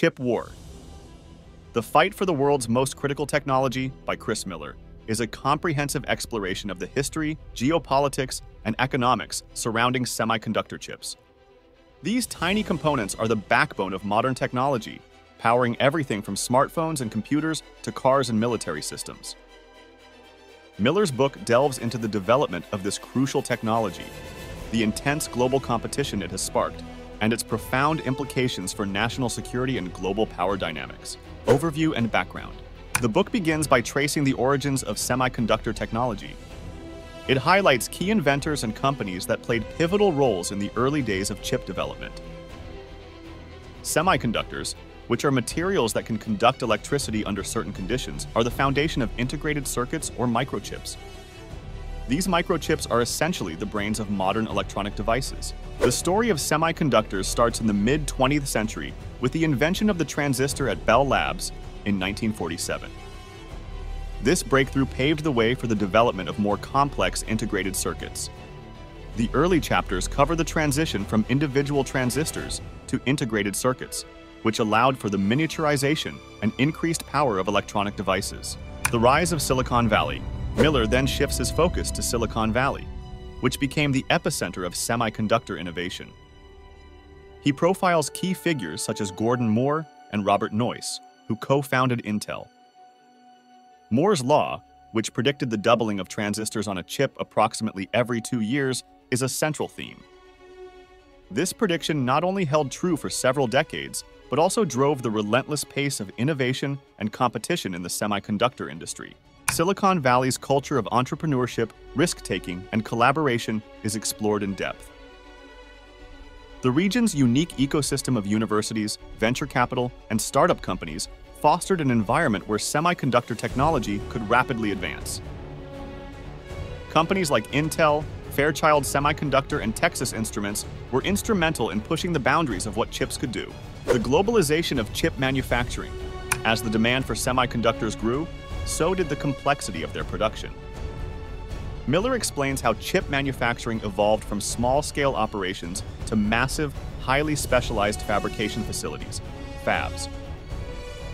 Chip War. The Fight for the World's Most Critical Technology by Chris Miller is a comprehensive exploration of the history, geopolitics, and economics surrounding semiconductor chips. These tiny components are the backbone of modern technology, powering everything from smartphones and computers to cars and military systems. Miller's book delves into the development of this crucial technology, the intense global competition it has sparked, and its profound implications for national security and global power dynamics. Overview and background. The book begins by tracing the origins of semiconductor technology. It highlights key inventors and companies that played pivotal roles in the early days of chip development. Semiconductors, which are materials that can conduct electricity under certain conditions, are the foundation of integrated circuits or microchips. These microchips are essentially the brains of modern electronic devices. The story of semiconductors starts in the mid-20th century with the invention of the transistor at Bell Labs in 1947. This breakthrough paved the way for the development of more complex integrated circuits. The early chapters cover the transition from individual transistors to integrated circuits, which allowed for the miniaturization and increased power of electronic devices. The rise of Silicon Valley. Miller then shifts his focus to Silicon Valley, which became the epicenter of semiconductor innovation. He profiles key figures such as Gordon Moore and Robert Noyce, who co-founded Intel. Moore's Law, which predicted the doubling of transistors on a chip approximately every 2 years, is a central theme. This prediction not only held true for several decades, but also drove the relentless pace of innovation and competition in the semiconductor industry. Silicon Valley's culture of entrepreneurship, risk-taking, and collaboration is explored in depth. The region's unique ecosystem of universities, venture capital, and startup companies fostered an environment where semiconductor technology could rapidly advance. Companies like Intel, Fairchild Semiconductor, and Texas Instruments were instrumental in pushing the boundaries of what chips could do. The globalization of chip manufacturing. As the demand for semiconductors grew, so did the complexity of their production. Miller explains how chip manufacturing evolved from small-scale operations to massive, highly specialized fabrication facilities, fabs.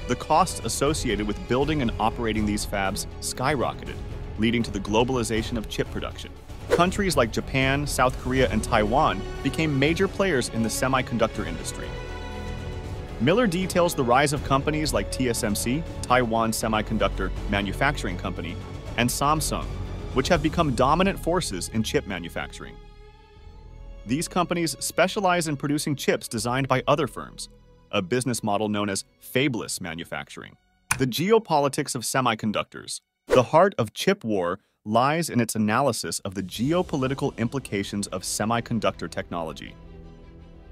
The costs associated with building and operating these fabs skyrocketed, leading to the globalization of chip production. Countries like Japan, South Korea, and Taiwan became major players in the semiconductor industry. Miller details the rise of companies like TSMC, Taiwan Semiconductor Manufacturing Company, and Samsung, which have become dominant forces in chip manufacturing. These companies specialize in producing chips designed by other firms, a business model known as fabless manufacturing. The geopolitics of semiconductors. The heart of Chip War lies in its analysis of the geopolitical implications of semiconductor technology.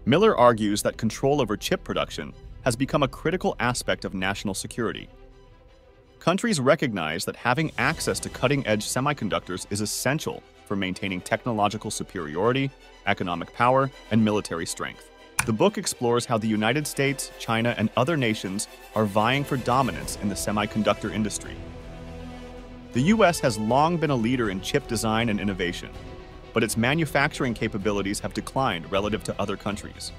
Miller argues that control over chip production has become a critical aspect of national security. Countries recognize that having access to cutting-edge semiconductors is essential for maintaining technological superiority, economic power, and military strength. The book explores how the United States, China, and other nations are vying for dominance in the semiconductor industry. The U.S. has long been a leader in chip design and innovation, but its manufacturing capabilities have declined relative to other countries.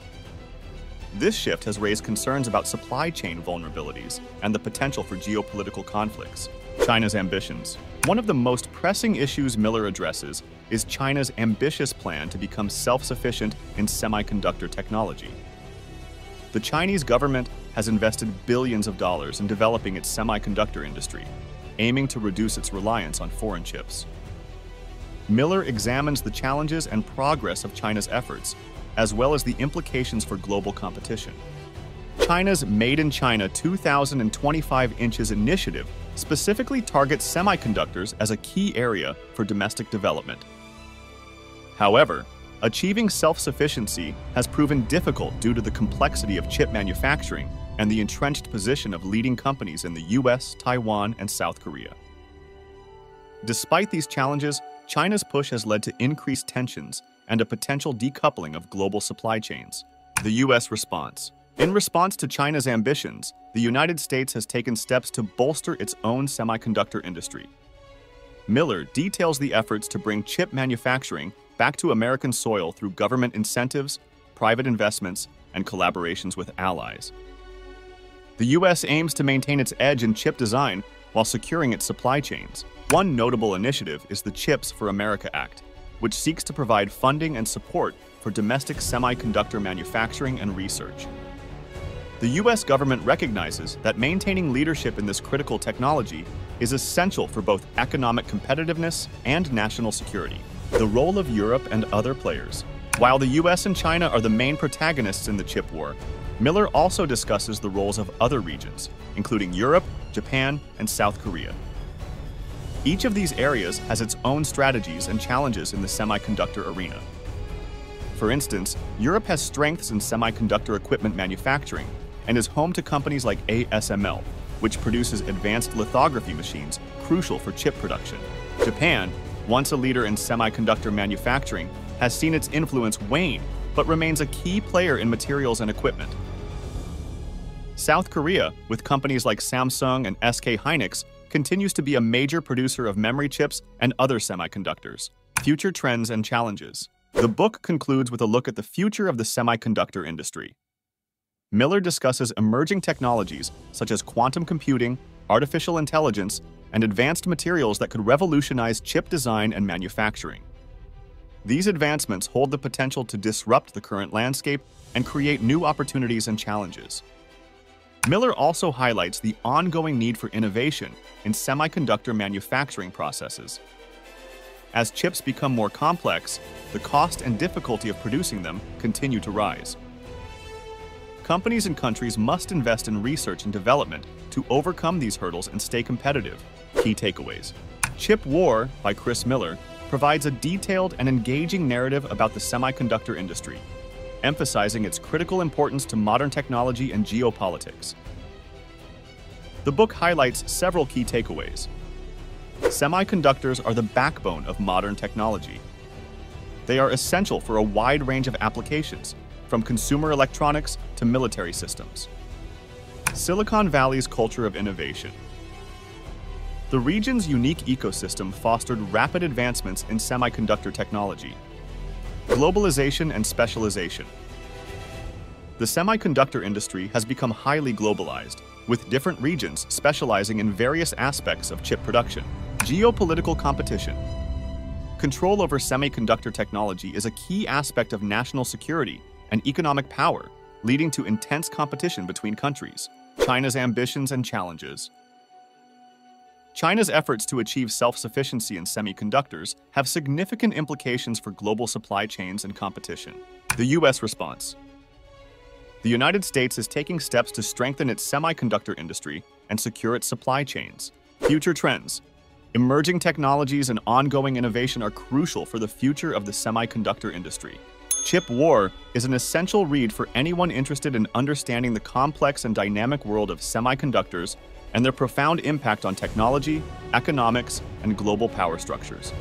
This shift has raised concerns about supply chain vulnerabilities and the potential for geopolitical conflicts. China's ambitions. One of the most pressing issues Miller addresses is China's ambitious plan to become self-sufficient in semiconductor technology. The Chinese government has invested billions of dollars in developing its semiconductor industry, aiming to reduce its reliance on foreign chips. Miller examines the challenges and progress of China's efforts, as well as the implications for global competition. China's Made in China 2025 Inches initiative specifically targets semiconductors as a key area for domestic development. However, achieving self-sufficiency has proven difficult due to the complexity of chip manufacturing and the entrenched position of leading companies in the US, Taiwan, and South Korea. Despite these challenges, China's push has led to increased tensions and a potential decoupling of global supply chains. The U.S. response. In response to China's ambitions, the United States has taken steps to bolster its own semiconductor industry. Miller details the efforts to bring chip manufacturing back to American soil through government incentives, private investments, and collaborations with allies. The U.S. aims to maintain its edge in chip design while securing its supply chains. One notable initiative is the CHIPS for America Act, which seeks to provide funding and support for domestic semiconductor manufacturing and research. The U.S. government recognizes that maintaining leadership in this critical technology is essential for both economic competitiveness and national security. The role of Europe and other players. While the U.S. and China are the main protagonists in the chip war, Miller also discusses the roles of other regions, including Europe, Japan, and South Korea. Each of these areas has its own strategies and challenges in the semiconductor arena. For instance, Europe has strengths in semiconductor equipment manufacturing and is home to companies like ASML, which produces advanced lithography machines crucial for chip production. Japan, once a leader in semiconductor manufacturing, has seen its influence wane, but remains a key player in materials and equipment. South Korea, with companies like Samsung and SK Hynix, continues to be a major producer of memory chips and other semiconductors. Future trends and challenges. The book concludes with a look at the future of the semiconductor industry. Miller discusses emerging technologies such as quantum computing, artificial intelligence, and advanced materials that could revolutionize chip design and manufacturing. These advancements hold the potential to disrupt the current landscape and create new opportunities and challenges. Miller also highlights the ongoing need for innovation in semiconductor manufacturing processes. As chips become more complex, the cost and difficulty of producing them continue to rise. Companies and countries must invest in research and development to overcome these hurdles and stay competitive. Key takeaways. Chip War by Chris Miller provides a detailed and engaging narrative about the semiconductor industry, emphasizing its critical importance to modern technology and geopolitics. The book highlights several key takeaways. Semiconductors are the backbone of modern technology. They are essential for a wide range of applications, from consumer electronics to military systems. Silicon Valley's culture of innovation. The region's unique ecosystem fostered rapid advancements in semiconductor technology, globalization and specialization. The semiconductor industry has become highly globalized, with different regions specializing in various aspects of chip production. Geopolitical competition. Control over semiconductor technology is a key aspect of national security and economic power, leading to intense competition between countries. China's ambitions and challenges. China's efforts to achieve self-sufficiency in semiconductors have significant implications for global supply chains and competition. The U.S. response. The United States is taking steps to strengthen its semiconductor industry and secure its supply chains. Future trends. Emerging technologies and ongoing innovation are crucial for the future of the semiconductor industry. Chip War is an essential read for anyone interested in understanding the complex and dynamic world of semiconductors and their profound impact on technology, economics, and global power structures.